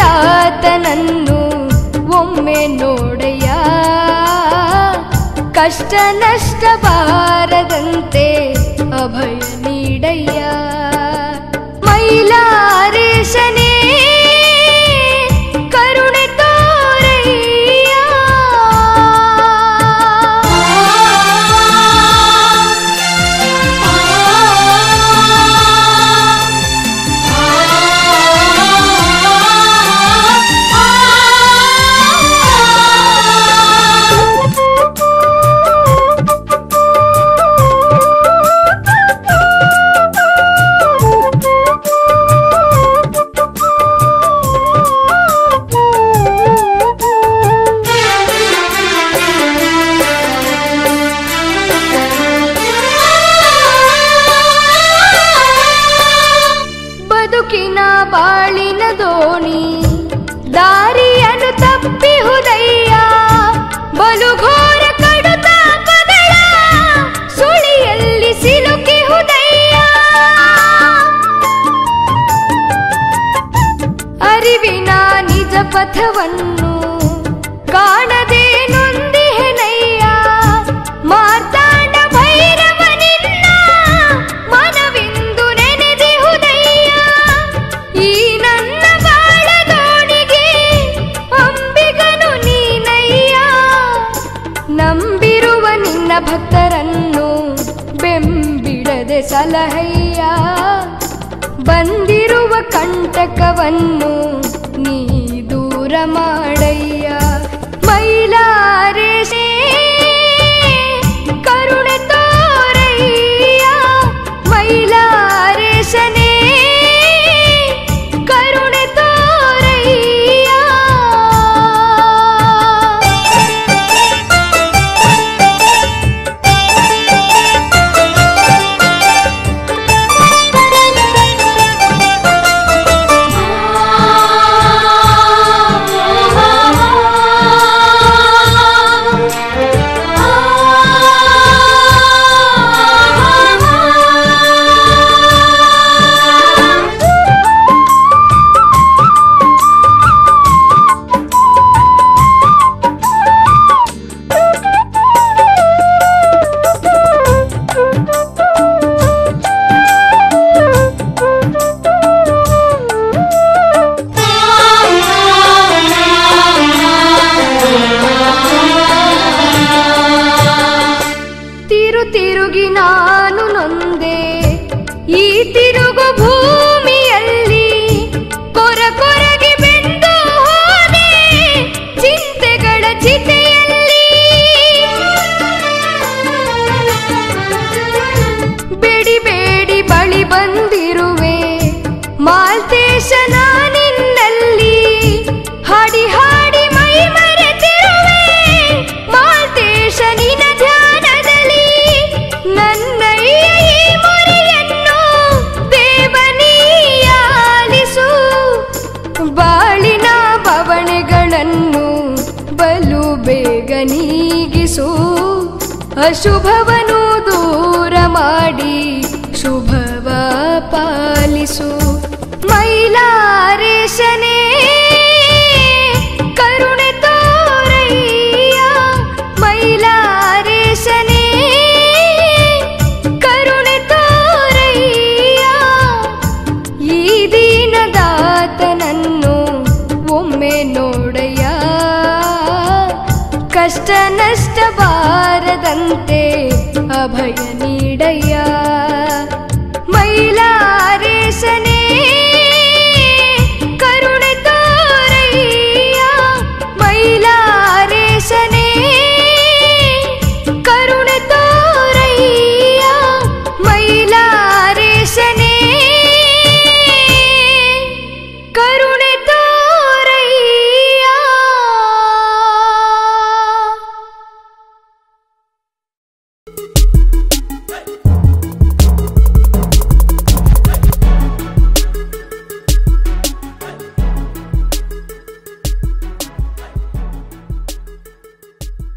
ದಾತನನ್ನು ಒಮ್ಮೆ ನೋಡೆಯ, ಕಷ್ಟ ನಷ್ಟ ಬಾರದಂತೆ ಅಭಯ ನೀಡಯ್ಯ. ಮೈಲಾರೇಶನೇ ಕರುಣೆ ತೋರಯ್ಯ, ಪಥವನ್ನು ಕಾಣದೆ ನೊಂದಿಹೆನಯ್ಯ. ಮಾರ್ತಾಂಡ ಭೈರವನಿನ್ನ ಮನವಿಂದು ನೆನೆದಿಹುದಯ್ಯ. ಈ ನನ್ನ ಬಾಳದೋಡಿಗೆ ಅಂಬಿಗನು ನೀನಯ್ಯ. ನಂಬಿರುವ ನಿನ್ನ ಭಕ್ತರನ್ನು ಬೆಂಬಿಡದೆ ಸಲಹಯ್ಯ. ಬಂದಿರುವ ಕಂಟಕವನ್ನು ನೀ ಮಾಡಯ್ಯ. ಮೈಲಾರೇಶೇ ಕರುಣೆ ತೋರಯ್ಯ, ಮೈಲಾರೇಶನೇ ಕರುಣೆ ತೋರಯ್ಯ. ಅಶುಭವನು ದೂರ ಮಾಡಿ ಶುಭವ ಪಾಲಿಸು. ಮೈಲಾರೇಶನೇ ಕರುಣೆ ತೋರಯ್ಯ, ಮೈಲಾರೇಶನೇ ಕರುಣೆ ತೋರಯ್ಯ. ಈ ದೀನದಾತನನ್ನು ಒಮ್ಮೆ ನೋಡಯ್ಯ, ಕಷ್ಟ ನಷ್ಟ ಬಾರದಂತೆ ಅಭಯ ನೀ.